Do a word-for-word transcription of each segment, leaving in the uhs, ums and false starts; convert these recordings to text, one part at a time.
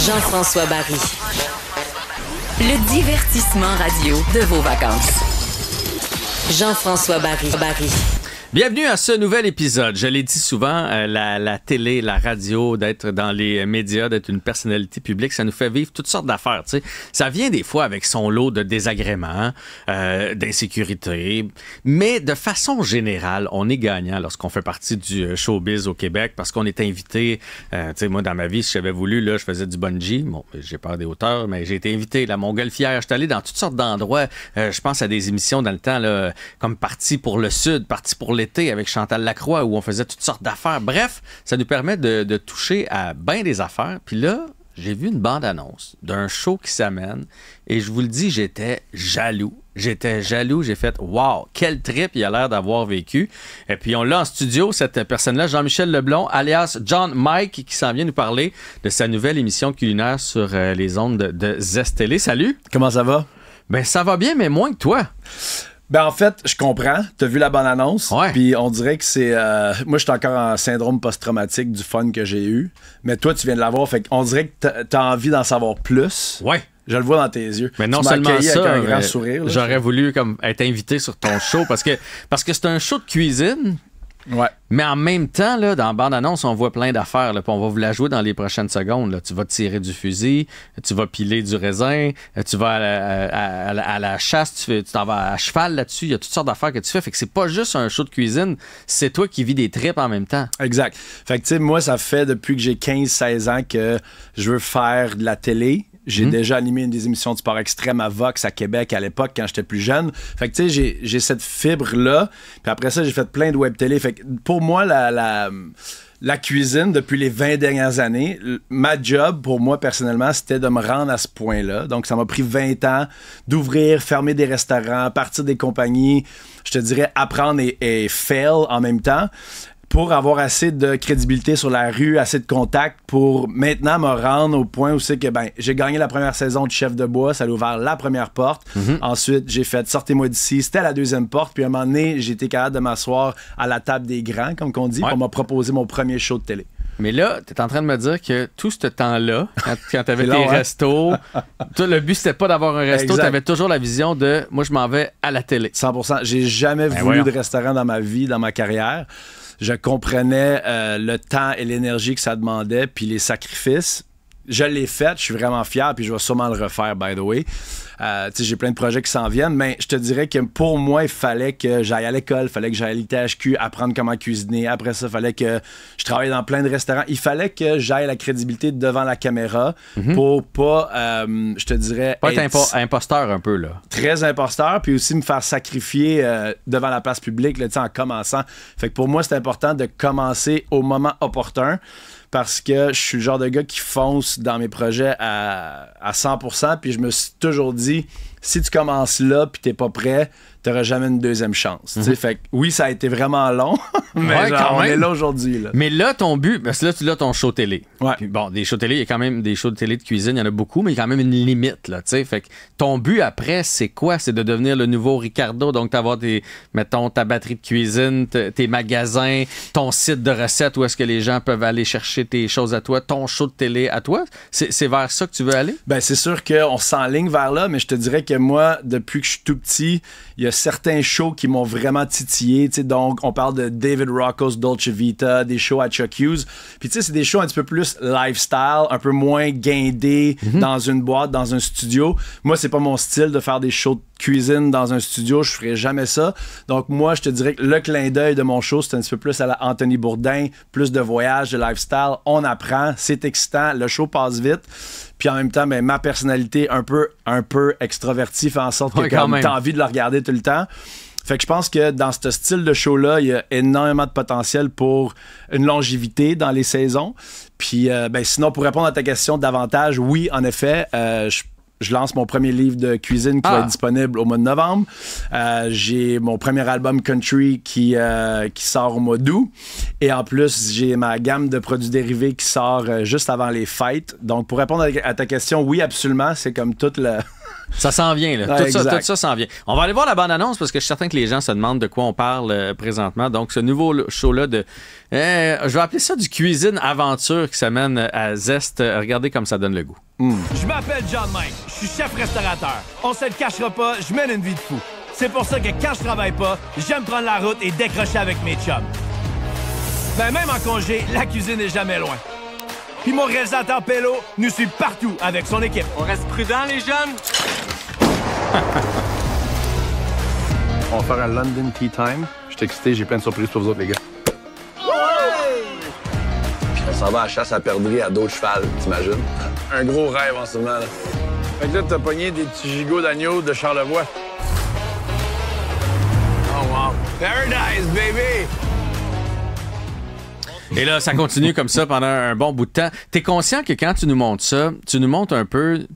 Jean-François Baril. Le divertissement radio de vos vacances. Jean-François Baril. Baril. Bienvenue à ce nouvel épisode. Je l'ai dit souvent, euh, la, la télé, la radio, d'être dans les médias, d'être une personnalité publique, ça nous fait vivre toutes sortes d'affaires. T'sais. Ça vient des fois avec son lot de désagréments, euh, d'insécurité, mais de façon générale, on est gagnant lorsqu'on fait partie du showbiz au Québec parce qu'on est invité. Euh, moi, dans ma vie, si j'avais voulu, là, je faisais du bungee. Bon, j'ai peur des hauteurs, mais j'ai été invité. La montgolfière, je suis allé dans toutes sortes d'endroits. Euh, je pense à des émissions dans le temps, là, comme Parti pour le Sud, Parti pour l'été avec Chantal Lacroix, où on faisait toutes sortes d'affaires. Bref, ça nous permet de, de toucher à bien des affaires. Puis là, j'ai vu une bande-annonce d'un show qui s'amène et je vous le dis, j'étais jaloux. J'étais jaloux. J'ai fait « Wow! Quel trip! Il a l'air d'avoir vécu! » Et puis, on l'a en studio, cette personne-là, Jean-Michel Leblond, alias John Mike, qui s'en vient nous parler de sa nouvelle émission culinaire sur euh, les ondes de, de Zeste télé. Salut! Comment ça va? Ben, ça va bien, mais moins que toi. Ben en fait, je comprends. T'as vu la bande-annonce. Puis on dirait que c'est... Euh, moi, je suis encore en syndrome post-traumatique du fun que j'ai eu. Mais toi, tu viens de l'avoir. Fait qu'on dirait que t'as envie d'en savoir plus. Ouais. Je le vois dans tes yeux. Mais non tu seulement ça, avec un grand sourire. J'aurais voulu comme être invité sur ton show parce que parce que c'est un show de cuisine. Ouais. Mais en même temps, là, dans la bande-annonce, on voit plein d'affaires. On va vous la jouer dans les prochaines secondes. Là. Tu vas tirer du fusil, tu vas piler du raisin, tu vas à la, à, à la, à la chasse, tu fais, tu t'en vas à cheval là-dessus. Il y a toutes sortes d'affaires que tu fais. Fait que c'est pas juste un show de cuisine, c'est toi qui vis des tripes en même temps. Exact. Fait que tu sais, moi, ça fait depuis que j'ai quinze seize ans que je veux faire de la télé. J'ai mmh. déjà animé une des émissions de sport extrême à Vox, à Québec, à l'époque, quand j'étais plus jeune. Fait que, tu sais, j'ai cette fibre-là. Puis après ça, j'ai fait plein de web-télé. Fait que, pour moi, la, la, la cuisine, depuis les vingt dernières années, ma job, pour moi, personnellement, c'était de me rendre à ce point-là. Donc, ça m'a pris vingt ans d'ouvrir, fermer des restaurants, partir des compagnies, je te dirais, apprendre et, et « fail » en même temps, pour avoir assez de crédibilité sur la rue, assez de contacts pour maintenant me rendre au point où c'est que ben, j'ai gagné la première saison de Chef de bois, ça a ouvert la première porte. Mm-hmm. Ensuite, j'ai fait Sortez-moi d'ici, c'était la deuxième porte. Puis à un moment donné, j'ai été capable de m'asseoir à la table des grands, comme qu'on dit, ouais. pour me proposer mon premier show de télé. Mais là, tu es en train de me dire que tout ce temps-là, quand, quand tu avais tes hein? restos, toi, le but, c'était pas d'avoir un resto, tu avais toujours la vision de « moi, je m'en vais à la télé ». cent pour cent. J'ai jamais ben voulu voyons. de restaurant dans ma vie, dans ma carrière. Je comprenais euh, le temps et l'énergie que ça demandait, puis les sacrifices. Je l'ai fait, je suis vraiment fier, puis je vais sûrement le refaire, by the way. Euh, j'ai plein de projets qui s'en viennent, mais je te dirais que pour moi, il fallait que j'aille à l'école, il fallait que j'aille à l'I T H Q, apprendre comment cuisiner. Après ça, il fallait que je travaille dans plein de restaurants. Il fallait que j'aille la crédibilité devant la caméra mm-hmm. pour pas, euh, je te dirais... Pas être impo imposteur un peu, là. Très imposteur, puis aussi me faire sacrifier euh, devant la place publique, là, en commençant. Fait que pour moi, c'est important de commencer au moment opportun. Parce que je suis le genre de gars qui fonce dans mes projets à, à cent pour cent. Puis je me suis toujours dit, si tu commences là puis t'es pas prêt, t'auras jamais une deuxième chance. Mm-hmm. Fait que, oui, ça a été vraiment long, mais ouais, genre, on est là aujourd'hui. Mais là, ton but, parce que là, tu as ton show télé. Ouais. Puis, bon, des shows télé, il y a quand même des shows de télé de cuisine, il y en a beaucoup, mais il y a quand même une limite. Là, fait que ton but après, c'est quoi? C'est de devenir le nouveau Ricardo, donc d'avoir tes, mettons, ta batterie de cuisine, tes magasins, ton site de recettes où est-ce que les gens peuvent aller chercher tes choses à toi, ton show de télé à toi. C'est vers ça que tu veux aller? Ben, c'est sûr qu'on s'enligne vers là, mais je te dirais que moi, depuis que je suis tout petit, il y a certains shows qui m'ont vraiment titillé. Donc, on parle de David Rocco's Dolce Vita, des shows à Chuck Hughes. Puis, tu sais, c'est des shows un petit peu plus lifestyle, un peu moins guindé mm-hmm. dans une boîte, dans un studio. Moi, c'est pas mon style de faire des shows de cuisine dans un studio. Je ferais jamais ça. Donc, moi, je te dirais que le clin d'œil de mon show, c'est un petit peu plus à la Anthony Bourdain, plus de voyage, de lifestyle. On apprend, c'est excitant, le show passe vite. Puis en même temps, ben, ma personnalité un peu, un peu extravertie fait en sorte que ouais, comme t'as envie de le regarder tout le temps. Fait que je pense que dans ce style de show-là, il y a énormément de potentiel pour une longévité dans les saisons. Puis euh, ben, sinon, pour répondre à ta question davantage, oui, en effet, euh, je Je lance mon premier livre de cuisine qui ah. va être disponible au mois de novembre. Euh, j'ai mon premier album country qui, euh, qui sort au mois d'août. Et en plus, j'ai ma gamme de produits dérivés qui sort juste avant les fêtes. Donc, pour répondre à ta question, oui, absolument. C'est comme tout le... Ça s'en vient, là. Ah, tout, ça, tout ça s'en vient. On va aller voir la bande-annonce parce que je suis certain que les gens se demandent de quoi on parle euh, présentement. Donc, ce nouveau show-là de... Euh, je vais appeler ça du cuisine-aventure qui s'amène à Zeste. Regardez comme ça donne le goût. Mm. Je m'appelle John Mike. Je suis chef restaurateur. On se le cachera pas, je mène une vie de fou. C'est pour ça que quand je travaille pas, j'aime prendre la route et décrocher avec mes chums. Ben, même en congé, la cuisine n'est jamais loin. Puis mon réalisateur Pello nous suit partout avec son équipe. On reste prudents, les jeunes. On va faire un London Tea Time. Je suis excité, j'ai plein de surprises pour vous autres, les gars. Ouais! Ça va à chasse à perdrix à dos de cheval, t'imagines? Un gros rêve en ce moment, là. Fait que là, t'as pogné des petits gigots d'agneau de Charlevoix. Oh, wow. Paradise, baby! Et là, ça continue comme ça pendant un bon bout de temps. T'es conscient que quand tu nous montres ça, tu nous montres un peu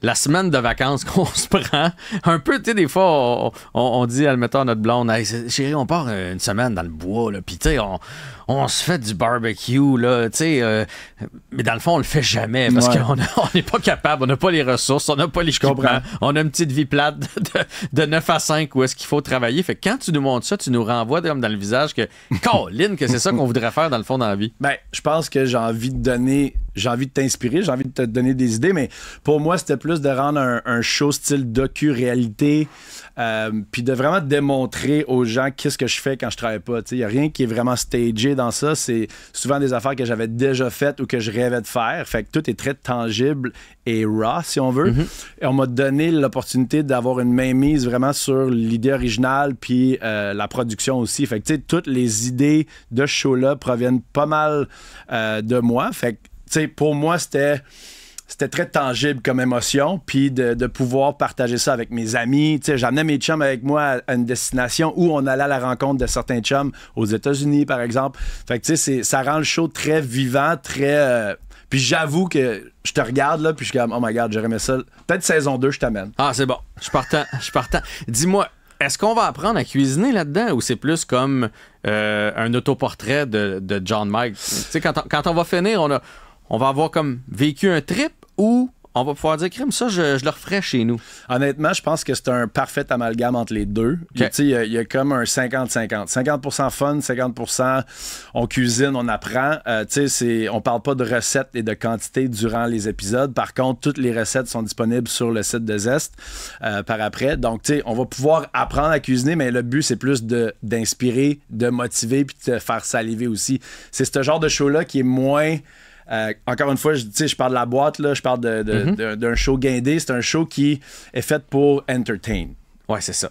la semaine de vacances qu'on se prend. Un peu, tu sais, des fois, on, on, on dit, admettons, à notre blonde, hey, « Chérie, on part une semaine dans le bois, là, puis tu sais, on, on se fait du barbecue, là, tu sais, euh, mais dans le fond, on le fait jamais parce ouais. qu'on n'est pas capable, on n'a pas les ressources, on n'a pas l'équipement, on a une petite vie plate de, de neuf à cinq où est-ce qu'il faut travailler. Fait que quand tu nous montres ça, tu nous renvoies comme dans le visage que, Colin, que c'est ça qu'on voudrait faire dans le fond dans la vie. Ben, je pense que j'ai envie de donner... J'ai envie de t'inspirer, j'ai envie de te donner des idées, mais pour moi, c'était plus de rendre un, un show style docu-réalité, euh, puis de vraiment démontrer aux gens qu'est-ce que je fais quand je travaille pas. Il n'y a rien qui est vraiment stagé dans ça. C'est souvent des affaires que j'avais déjà faites ou que je rêvais de faire. Fait que tout est très tangible et raw, si on veut. Mm-hmm. Et on m'a donné l'opportunité d'avoir une mainmise vraiment sur l'idée originale puis euh, la production aussi. Fait que tu sais, toutes les idées de ce show-là proviennent pas mal euh, de moi. Fait que t'sais, pour moi, c'était c'était très tangible comme émotion, puis de, de pouvoir partager ça avec mes amis. J'amenais mes chums avec moi à une destination où on allait à la rencontre de certains chums aux États-Unis, par exemple. Fait que t'sais, ça rend le show très vivant, très... Euh... Puis j'avoue que je te regarde, là, puis je suis comme, oh my God, j'aurais aimé ça. Peut-être saison deux, je t'amène. Ah, c'est bon. Je suis partant. Je suis partant. Dis-moi, est-ce qu'on va apprendre à cuisiner là-dedans ou c'est plus comme euh, un autoportrait de, de John Mike? T'sais, quand, on, quand on va finir, on a... On va avoir comme vécu un trip ou on va pouvoir dire, crime, ça, je, je le referais chez nous. Honnêtement, je pense que c'est un parfait amalgame entre les deux. Okay. Il y, y a comme un cinquante cinquante. cinquante pour cent fun, cinquante pour cent on cuisine, on apprend. Euh, on parle pas de recettes et de quantité durant les épisodes. Par contre, toutes les recettes sont disponibles sur le site de Zeste euh, par après. Donc, on va pouvoir apprendre à cuisiner, mais le but, c'est plus d'inspirer, de, de motiver puis de te faire saliver aussi. C'est ce genre de show-là qui est moins... Euh, encore une fois, je, je parle de la boîte, là, je parle de, de, mm-hmm. d'un show guindé. C'est un show qui est fait pour entertain. Ouais, c'est ça.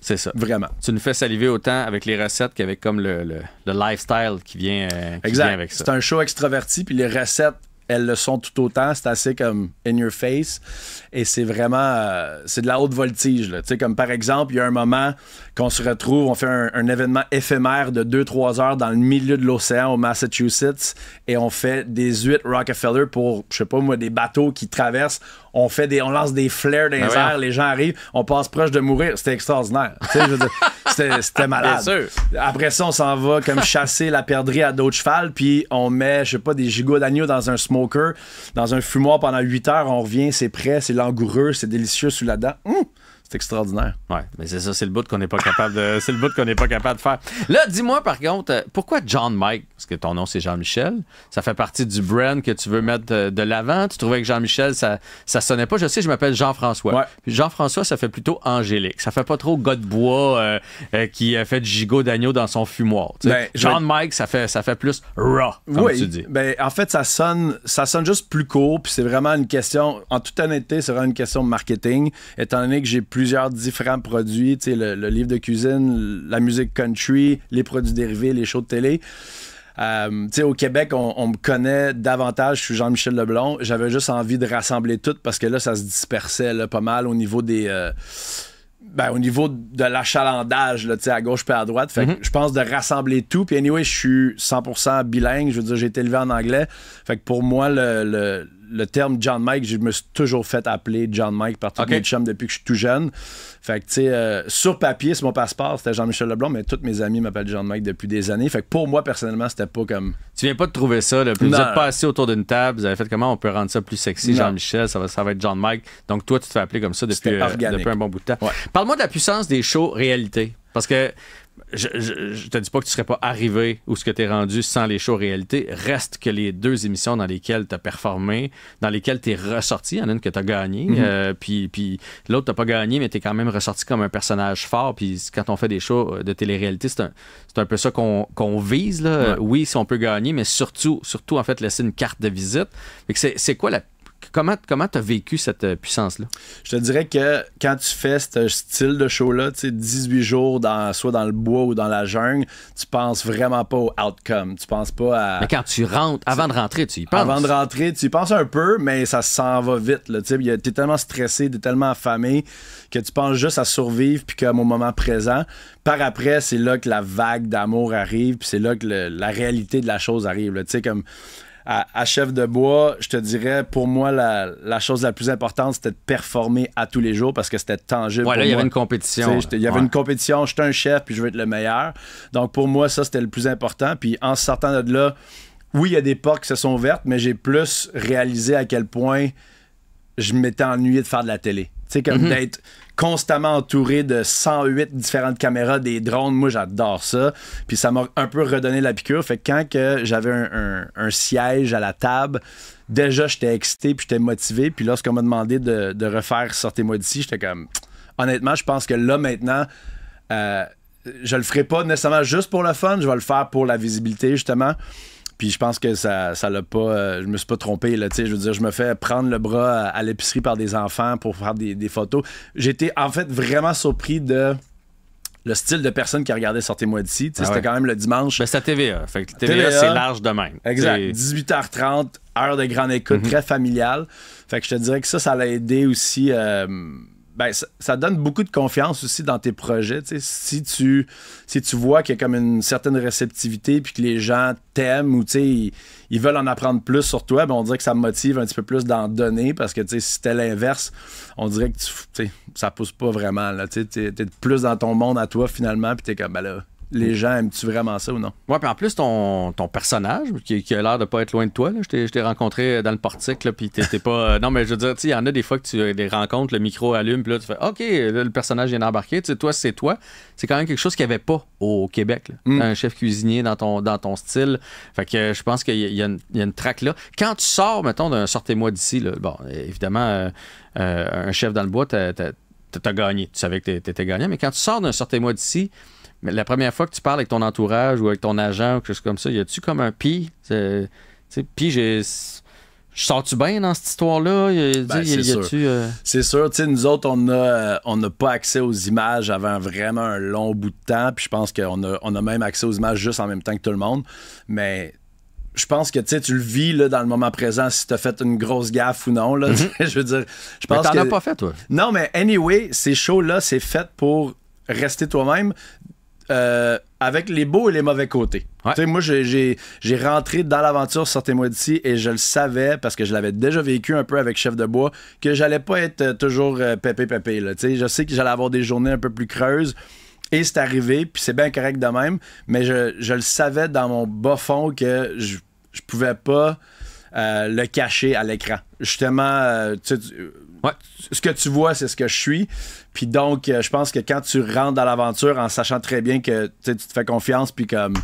C'est ça. Vraiment. Tu nous fais saliver autant avec les recettes qu'avec comme le, le, le lifestyle qui vient, euh, qui exact. vient avec ça. C'est un show extraverti, puis les recettes, elles le sont tout autant. C'est assez comme in your face. Et c'est vraiment... Euh, c'est de la haute voltige, là. Tu sais, comme par exemple, il y a un moment qu'on se retrouve, on fait un, un événement éphémère de deux trois heures dans le milieu de l'océan au Massachusetts et on fait des huîtres Rockefeller pour, je sais pas moi, des bateaux qui traversent. On fait des, on lance des flares dans les ah airs, ouais. les gens arrivent, on passe proche de mourir. C'était extraordinaire. C'était malade. Bien sûr. Après ça, on s'en va comme chasser la perdrix à dos de cheval, puis on met, je sais pas, des gigots d'agneau dans un smoker, dans un fumoir pendant huit heures, on revient, c'est prêt, c'est langoureux, c'est délicieux sous la dent. Mmh! C'est extraordinaire. Oui, mais c'est ça, c'est le bout qu'on n'est pas capable de. C'est le bout qu'on n'est pas capable de faire. Là, dis-moi par contre, pourquoi John Mike? Parce que ton nom, c'est Jean-Michel. Ça fait partie du brand que tu veux mettre de, de l'avant. Tu trouvais que Jean-Michel, ça, ça sonnait pas. Je sais, je m'appelle Jean-François. Ouais. Puis Jean-François, ça fait plutôt angélique. Ça fait pas trop gars de bois euh, euh, qui a fait du gigot d'agneau dans son fumoir. Ben, John Mike, ça fait, ça fait plus raw, comme oui, tu dis. Ben, en fait, ça sonne, ça sonne juste plus court. Puis c'est vraiment une question, en toute honnêteté, c'est vraiment une question de marketing. Étant donné que j'ai plus plusieurs différents produits, tu sais, le, le livre de cuisine, la musique country, les produits dérivés, les shows de télé. Euh, tu sais, au Québec, on, on me connaît davantage, je suis Jean-Michel Leblond. J'avais juste envie de rassembler tout parce que là, ça se dispersait là, pas mal au niveau des... Euh, ben, au niveau de l'achalandage, tu sais, à gauche puis à droite. Fait mm-hmm. que je pense de rassembler tout. Puis anyway, je suis cent pour cent bilingue. Je veux dire, j'ai été élevé en anglais. Fait que pour moi, le... le le terme John Mike, je me suis toujours fait appeler John Mike par tous okay. mes chums depuis que je suis tout jeune. Fait que, tu sais, euh, sur papier, sur mon passeport, c'était Jean-Michel Leblond, mais tous mes amis m'appellent John Mike depuis des années. Fait que pour moi, personnellement, c'était pas comme. Tu viens pas de trouver ça, là. Puis vous êtes pas assis autour d'une table, vous avez fait comment on peut rendre ça plus sexy, Jean-Michel, ça va, ça va être John Mike. Donc toi, tu te fais appeler comme ça depuis, euh, depuis un bon bout de temps. Ouais. Parle-moi de la puissance des shows réalité. Parce que. Je, je, je te dis pas que tu serais pas arrivé où ce que tu es rendu sans les shows réalité. Reste que les deux émissions dans lesquelles tu as performé, dans lesquelles tu es ressorti, il y en a une que tu as gagnée, mm-hmm. euh, puis, puis l'autre t'as pas gagné, mais tu es quand même ressorti comme un personnage fort. Puis quand on fait des shows de télé-réalité, c'est un, c'est un peu ça qu'on, qu'on vise. Là. Ouais. Oui, si on peut gagner, mais surtout, surtout en fait, laisser une carte de visite. Fait que c'est, c'est quoi la Comment comment t'as vécu cette puissance-là? Je te dirais que quand tu fais ce style de show-là, tu sais, dix-huit jours, dans, soit dans le bois ou dans la jungle, tu penses vraiment pas au outcome. Tu penses pas à... Mais quand tu rentres, avant de rentrer, tu y penses. Avant de rentrer, tu y penses un peu, mais ça s'en va vite. Tu sais, t'es tellement stressé, t'es tellement affamé que tu penses juste à survivre puis qu'à mon moment présent... Par après, c'est là que la vague d'amour arrive puis c'est là que le, la réalité de la chose arrive. Tu sais, comme... À, à Chef de bois, je te dirais, pour moi, la, la chose la plus importante, c'était de performer à tous les jours parce que c'était tangible. Ouais, là, il y avait une compétition. Il y avait une compétition, j'étais un chef, puis je veux être le meilleur. Donc, pour moi, ça, c'était le plus important. Puis, en sortant de là, oui, il y a des portes qui se sont ouvertes, mais j'ai plus réalisé à quel point je m'étais ennuyé de faire de la télé. Tu sais, comme mm-hmm. d'être constamment entouré de cent huit différentes caméras, des drones. Moi, j'adore ça. Puis ça m'a un peu redonné la piqûre. Fait que quand que j'avais un, un, un siège à la table, déjà, j'étais excité puis j'étais motivé. Puis lorsqu'on m'a demandé de, de refaire « Sortez-moi d'ici », j'étais comme... Honnêtement, je pense que là, maintenant... Euh, je le ferai pas nécessairement juste pour le fun. Je vais le faire pour la visibilité, justement. Puis je pense que ça, ça l'a pas... Euh, je me suis pas trompé, là, tu sais. Je veux dire, je me fais prendre le bras à, à l'épicerie par des enfants pour faire des, des photos. J'étais, en fait, vraiment surpris de... Le style de personne qui regardait Sortez-moi d'ici, ah ouais. C'était quand même le dimanche. Ben, c'est à T V A. Fait que T V A, T V A, c'est large de même. Exact. C'est... dix-huit heures trente, heure de grande écoute, mm-hmm. très familiale. Fait que je te dirais que ça, ça l'a aidé aussi. Euh, ben, ça, ça donne beaucoup de confiance aussi dans tes projets. T'sais. Si tu, si tu vois qu'il y a comme une certaine réceptivité puis que les gens t'aiment ou ils, ils veulent en apprendre plus sur toi, ben on dirait que ça me motive un petit peu plus d'en donner parce que si c'était l'inverse, on dirait que tu, ça pousse pas vraiment. Tu es plus dans ton monde à toi finalement puis tu es comme ben là... Les gens, aimes-tu vraiment ça ou non? Ouais, puis en plus, ton, ton personnage, qui, qui a l'air de pas être loin de toi, là, je, t'ai, je t'ai rencontré dans le portique, là, puis t'es, t'es pas... Euh, non, mais je veux dire, tu sais, il y en a des fois que tu les rencontres, le micro allume, puis là, tu fais « OK, là, le personnage vient d'embarquer, tu sais, toi, c'est toi. » C'est quand même quelque chose qu'il n'y avait pas au Québec, là. Mm. Un chef cuisinier dans ton, dans ton style. Fait que je pense qu'il y a, il y a une, il y a une traque là. Quand tu sors, mettons, d'un « Sortez-moi d'ici », là, bon, évidemment, euh, euh, un chef dans le bois, t'as, t'as, t'as gagné. Tu savais que t'étais gagnant, mais quand tu sors d'un « Sortez-moi d'ici », mais la première fois que tu parles avec ton entourage ou avec ton agent ou quelque chose comme ça, y a-tu comme un pis? Tu sais, pis j'ai... Sors-tu bien dans cette histoire-là? Y, ben, y, c'est, y, sûr. Y euh... c'est sûr. Tu sais, nous autres, on n'a on a pas accès aux images avant vraiment un long bout de temps. Puis je pense qu'on a, on a même accès aux images juste en même temps que tout le monde. Mais... Je pense que tu le vis là, dans le moment présent si tu as fait une grosse gaffe ou non. Là, mm-hmm. je veux dire, je pense mais t'en que... as pas fait, toi. Non, mais anyway, ces shows-là, c'est fait pour rester toi-même. Euh, avec les beaux et les mauvais côtés. Ouais. Tu sais, moi, j'ai, j'ai, j'ai rentré dans l'aventure Sortez-moi d'ici et je le savais parce que je l'avais déjà vécu un peu avec Chef de bois que j'allais pas être toujours euh, pépé-pépé. Tu sais, je sais que j'allais avoir des journées un peu plus creuses et c'est arrivé, puis c'est bien correct de même, mais je, je le savais dans mon bas fond que je, je pouvais pas euh, le cacher à l'écran. Justement, euh, tu sais... Ouais. Ce que tu vois, c'est ce que je suis. Puis donc, euh, je pense que quand tu rentres dans l'aventure en sachant très bien que tu te fais confiance, puis comme,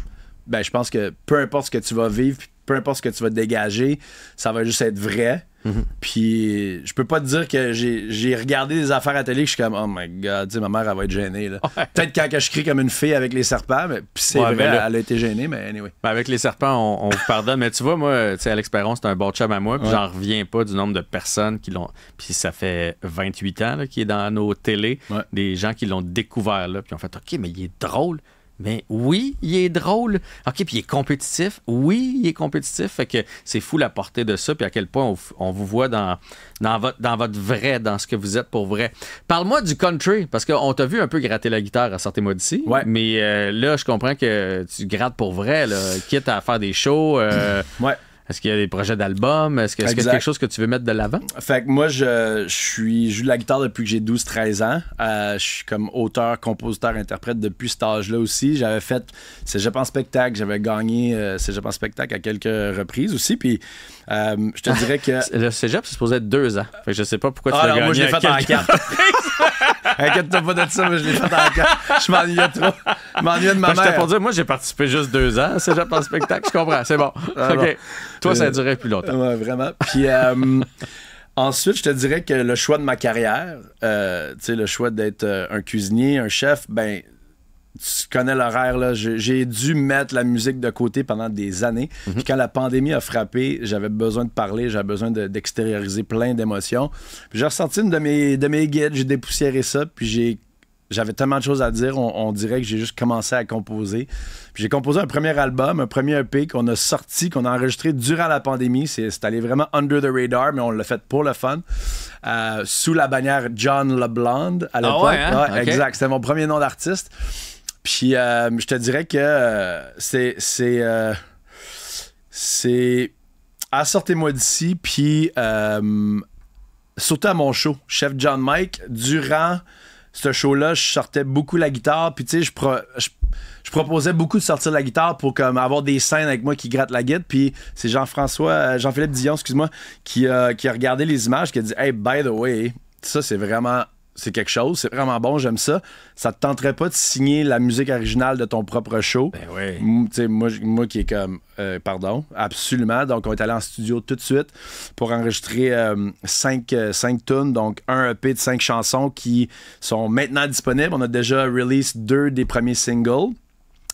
ben, je pense que peu importe ce que tu vas vivre, peu importe ce que tu vas dégager, ça va juste être vrai. Mm-hmm. Puis je peux pas te dire que j'ai, j'ai regardé des affaires à télé que je suis comme oh my god, ma mère elle va être gênée là. Ouais. Peut-être quand que je crie comme une fille avec les serpents, mais puis c'est ouais, vrai, là, elle a été gênée, mais anyway. Ben avec les serpents, on, on vous pardonne, mais tu vois, moi, tu sais, Alex Perron, c'est un bon chum à moi, puis ouais. J'en reviens pas du nombre de personnes qui l'ont. Puis ça fait vingt-huit ans là, qu'il est dans nos télés, ouais. Des gens qui l'ont découvert là, puis ont fait OK, mais il est drôle. Mais oui, il est drôle. OK, puis il est compétitif. Oui, il est compétitif. Fait que c'est fou la portée de ça, puis à quel point on, on vous voit dans, dans, votre, dans votre vrai, dans ce que vous êtes pour vrai. Parle-moi du country, parce qu'on t'a vu un peu gratter la guitare à Sortez-moi d'ici. Ouais. Mais euh, là, je comprends que tu grattes pour vrai, là, quitte à faire des shows. Euh, ouais. Est-ce qu'il y a des projets d'albums? Est-ce que c'est quelque chose que tu veux mettre de l'avant? Fait que moi, je, je suis, je joue de la guitare depuis que j'ai douze treize ans. Euh, je suis comme auteur, compositeur, interprète depuis cet âge-là aussi. J'avais fait Cégep en spectacle. J'avais gagné euh, Cégep en spectacle à quelques reprises aussi. Puis euh, je te dirais que... Le Cégep, c'est supposé être deux ans. Fait que je sais pas pourquoi ah, tu l'as gagné. Moi, je l'ai fait en quatre. Inquiète-toi pas de ça, mais je l'ai fait en quatre. Je m'ennuyais trop. Je m'ennuyais de ma mère. Je t'ai pas dit, moi, j'ai participé juste deux ans à Cégep en spectacle. Je comprends, c'est bon. Ah, OK. Bon. Toi, ça a duré plus longtemps. Ouais, vraiment. Puis euh, ensuite, je te dirais que le choix de ma carrière, euh, tu sais, le choix d'être euh, un cuisinier, un chef, ben, tu connais l'horaire, là. J'ai dû mettre la musique de côté pendant des années. Mm-hmm. Puis quand la pandémie a frappé, j'avais besoin de parler, j'avais besoin d'extérioriser de, plein d'émotions. Puis j'ai ressorti une de mes, de mes guides, j'ai dépoussiéré ça, puis j'ai J'avais tellement de choses à dire, on, on dirait que j'ai juste commencé à composer. J'ai composé un premier album, un premier E P qu'on a sorti, qu'on a enregistré durant la pandémie. C'est allé vraiment under the radar, mais on l'a fait pour le fun. Euh, sous la bannière John Leblond à l'époque. Ah ouais, hein? Ah, okay. Exact, c'était mon premier nom d'artiste. Puis euh, je te dirais que euh, c'est... C'est... Euh, c'est... Ah, sortez-moi d'ici, puis... Euh, surtout à mon show, Chef John Mike, durant... Ce show-là, je sortais beaucoup la guitare, puis tu sais, je, pro je, je proposais beaucoup de sortir la guitare pour comme, avoir des scènes avec moi qui gratte la guitare, puis c'est Jean-François, euh, Jean-Philippe Dion, excuse-moi, qui, euh, qui a regardé les images, qui a dit « Hey, by the way, ça c'est vraiment, c'est quelque chose, c'est vraiment bon, j'aime ça. Ça te tenterait pas de signer la musique originale de ton propre show? » Ben oui. Tu sais, moi, moi qui est comme, euh, pardon, absolument. Donc on est allé en studio tout de suite pour enregistrer euh, cinq, euh, cinq tunes, donc un E P de cinq chansons qui sont maintenant disponibles. On a déjà release deux des premiers singles.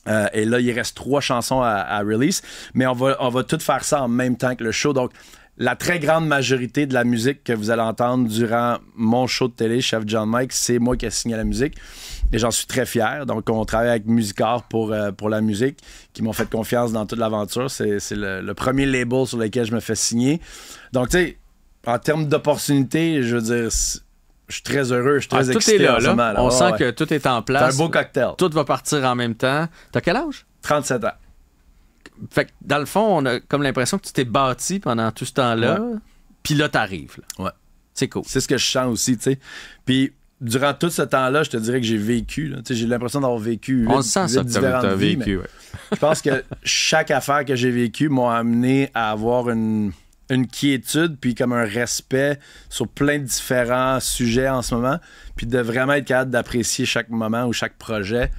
Euh, et là, il reste trois chansons à, à release. Mais on va, on va tout faire ça en même temps que le show. Donc, la très grande majorité de la musique que vous allez entendre durant mon show de télé, Chef John Mike, c'est moi qui ai signé la musique. Et j'en suis très fier. Donc, on travaille avec Musicart pour, euh, pour la musique, qui m'ont fait confiance dans toute l'aventure. C'est le, le premier label sur lequel je me fais signer. Donc, tu sais, en termes d'opportunités, je veux dire... Je suis très heureux, je suis très ah, excité. Tout est là, là. Moment, là. On oh, sent ouais. que tout est en place. C'est un beau cocktail. Tout va partir en même temps. T'as quel âge? trente-sept ans. Fait que dans le fond, on a comme l'impression que tu t'es bâti pendant tout ce temps-là. Puis là, t'arrives. Ouais. C'est cool. C'est ce que je sens aussi, tu sais. Puis durant tout ce temps-là, je te dirais que j'ai vécu. J'ai l'impression d'avoir vécu. On sent ça que t'as vécu. Ouais. Je pense que chaque affaire que j'ai vécue m'a amené à avoir une... une quiétude, puis comme un respect sur plein de différents sujets en ce moment, puis de vraiment être capable d'apprécier chaque moment ou chaque projet,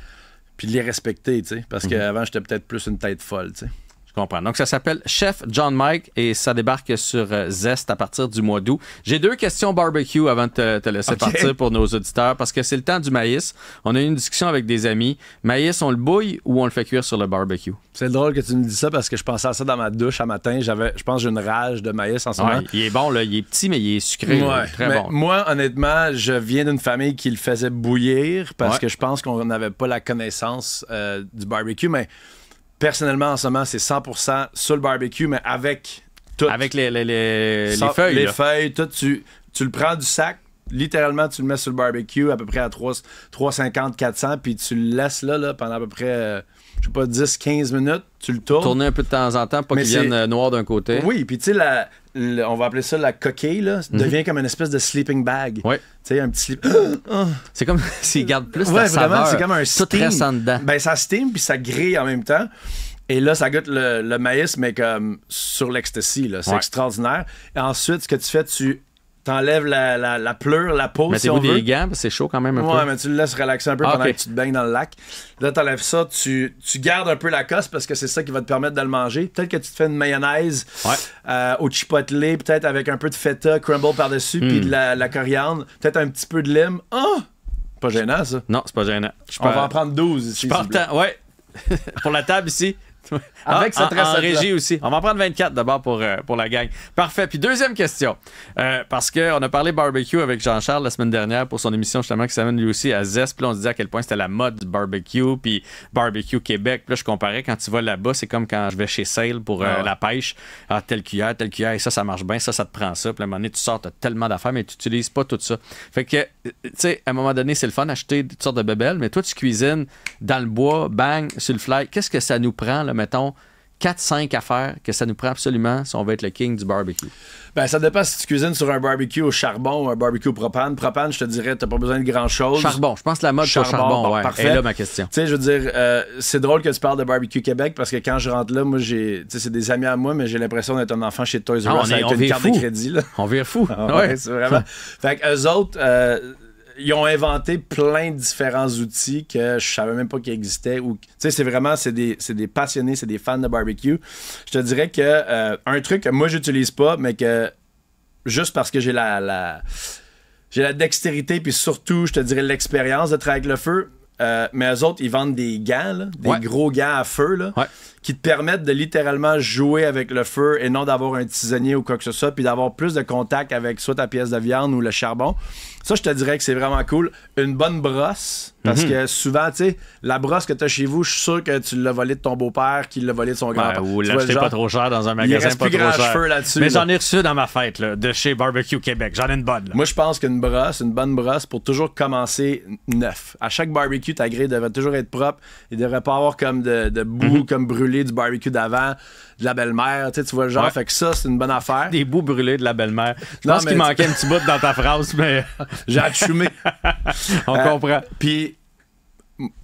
puis de les respecter, tu sais, parce mm-hmm. qu'avant, j'étais peut-être plus une tête folle, tu sais. Je comprends. Donc, ça s'appelle Chef John Mike et ça débarque sur Zeste à partir du mois d'août. J'ai deux questions barbecue avant de te, te laisser okay. partir pour nos auditeurs, parce que c'est le temps du maïs. On a eu une discussion avec des amis. Maïs, on le bouille ou on le fait cuire sur le barbecue? C'est drôle que tu me dis ça parce que je pensais à ça dans ma douche à matin. J'avais, je pense, j'ai une rage de maïs en ce ouais, moment. Il est bon, là. Il est petit, mais il est sucré. Ouais, là, très mais bon. Moi, honnêtement, je viens d'une famille qui le faisait bouillir parce ouais. que je pense qu'on n'avait pas la connaissance euh, du barbecue, mais... Personnellement, en ce moment, c'est cent pour cent sur le barbecue, mais avec tout. Avec les, les, les, les feuilles. Les là. feuilles, tout. Tu, tu le prends du sac, littéralement, tu le mets sur le barbecue à peu près à trois cent cinquante à quatre cents, puis tu le laisses là, là pendant à peu près, euh, je sais pas, dix à quinze minutes. Tu le tournes. Tourner un peu de temps en temps, pas qu'il vienne noir d'un côté. Oui, puis tu sais, la, la, on va appeler ça la coquille, là. Ça mm-hmm. devient comme une espèce de sleeping bag. Oui. Tu sais, un petit slip. C'est comme s'il garde plus ouais, la saveur. C'est comme un steam. Tout reste en dedans. Ben, ça steam, puis ça grille en même temps. Et là, ça goûte le, le maïs, mais comme sur l'ecstasy, là. C'est ouais. extraordinaire. Et ensuite, ce que tu fais, tu... T'enlèves la, la, la pleure, la peau, si on veut. Mettez-vous des gants, c'est chaud quand même un ouais, peu. Ouais, mais tu le laisses relaxer un peu ah, pendant okay. que tu te baignes dans le lac. Là, t'enlèves ça, tu, tu gardes un peu la cosse parce que c'est ça qui va te permettre de le manger. Peut-être que tu te fais une mayonnaise ouais. euh, au chipotle, peut-être avec un peu de feta, crumble par-dessus, mm. puis de la, la coriandre, peut-être un petit peu de lime. Ah! Oh! C'est pas gênant, ça. Non, c'est pas gênant. On va en prendre douze ici. Je ouais. Pour la table ici. Avec ah, cette en, en régie là. Aussi. On va en prendre vingt-quatre d'abord pour, euh, pour la gang. Parfait. Puis deuxième question. Euh, parce qu'on a parlé barbecue avec Jean-Charles la semaine dernière pour son émission justement qui s'amène lui aussi à Zeste. Puis là, on se disait à quel point c'était la mode du barbecue. Puis Barbecue Québec. Puis là, je comparais quand tu vas là-bas, c'est comme quand je vais chez Sale pour euh, ah. la pêche. Ah, telle cuillère, telle cuillère. Et ça, ça marche bien. Ça, ça te prend ça. Puis à un moment donné, tu sors, t'as tellement d'affaires, mais tu n'utilises pas tout ça. Fait que, tu sais, à un moment donné, c'est le fun d'acheter toutes sortes de bébelles. Mais toi, tu cuisines dans le bois, bang, sur le fly. Qu'est-ce que ça nous prend, là? Mettons, quatre cinq affaires que ça nous prend absolument si on veut être le king du barbecue? Ben, ça dépend si tu cuisines sur un barbecue au charbon ou un barbecue au propane. Propane, je te dirais, t'as pas besoin de grand-chose. Charbon, je pense que la mode charbon, au charbon, bon, ouais. Parfait. Et là, ma question. Tu sais, je veux dire, euh, c'est drôle que tu parles de Barbecue Québec parce que quand je rentre là, moi, j'ai, tu sais, c'est des amis à moi, mais j'ai l'impression d'être un enfant chez Toys R Us avec une carte de crédit. Là. On vire fou. Ah, ouais, ouais. C'est vraiment. Fait qu'eux autres, euh, ils ont inventé plein de différents outils que je savais même pas qu'ils existaient. Ou, tu sais, c'est vraiment, c'est des, c'est des passionnés, c'est des fans de barbecue. Je te dirais que euh, un truc que moi, j'utilise pas, mais que juste parce que j'ai la, la, j'ai la dextérité, puis surtout, je te dirais l'expérience de travailler avec le feu. Euh, mais eux autres, ils vendent des gants, là, des ouais. gros gants à feu, là, ouais. qui te permettent de littéralement jouer avec le feu et non d'avoir un tisonnier ou quoi que ce soit, puis d'avoir plus de contact avec soit ta pièce de viande ou le charbon. Ça, je te dirais que c'est vraiment cool. Une bonne brosse, parce mm-hmm. que souvent, tu sais, la brosse que tu as chez vous, je suis sûr que tu l'as volée de ton beau-père, qu'il l'a volée de son grand-père. Ouais, ou l'acheter pas trop cher dans un magasin pas trop cher. Là-dessus, mais là. J'en ai reçu dans ma fête, là, de chez Barbecue Québec. J'en ai une bonne. Là. Moi, je pense qu'une brosse, une bonne brosse pour toujours commencer neuf. À chaque barbecue, ta grille devrait toujours être propre. Il devrait pas avoir comme de, de boue, mm-hmm. comme brûlé du barbecue d'avant, de la belle-mère. Tu sais, tu vois le genre. Ouais. Fait que ça, c'est une bonne affaire. Des bouts brûlés de la belle-mère. Je pense qu'il manquait un petit bout dans ta phrase, mais. J'ai achumé. On euh, comprend. Puis,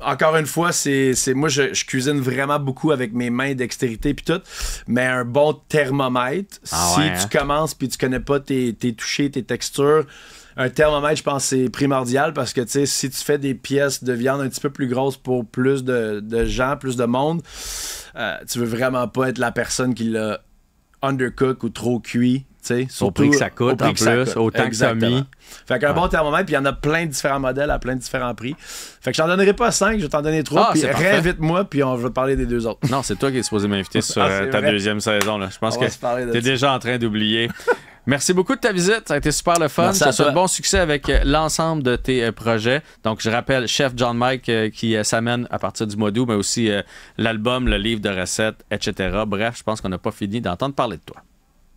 encore une fois, c'est, c'est moi, je, je cuisine vraiment beaucoup avec mes mains, dextérité, puis tout. Mais un bon thermomètre, ah ouais, si hein. tu commences puis tu connais pas tes, tes touchés, tes textures. Un thermomètre, je pense, c'est primordial parce que, tu sais, si tu fais des pièces de viande un petit peu plus grosses pour plus de, de gens, plus de monde, euh, tu veux vraiment pas être la personne qui l'a undercook ou trop cuit, tu sais. Au prix que ça coûte, en plus, autant que ça mis. Fait qu'un ouais. bon thermomètre, puis il y en a plein de différents modèles à plein de différents prix. Fait que je t'en donnerai pas cinq, je vais t'en donner trois, ah, puis réinvite-moi, puis on va te parler des deux autres. Non, c'est toi qui es supposé m'inviter sur ah, ta vrai. deuxième saison, là. Je pense on que t'es déjà en train d'oublier. Merci beaucoup de ta visite. Ça a été super le fun. Ça souhaite bon succès avec l'ensemble de tes euh, projets. Donc, je rappelle Chef John Mike euh, qui euh, s'amène à partir du mois d'août, mais aussi euh, l'album, le livre de recettes, et cetera. Bref, je pense qu'on n'a pas fini d'entendre parler de toi.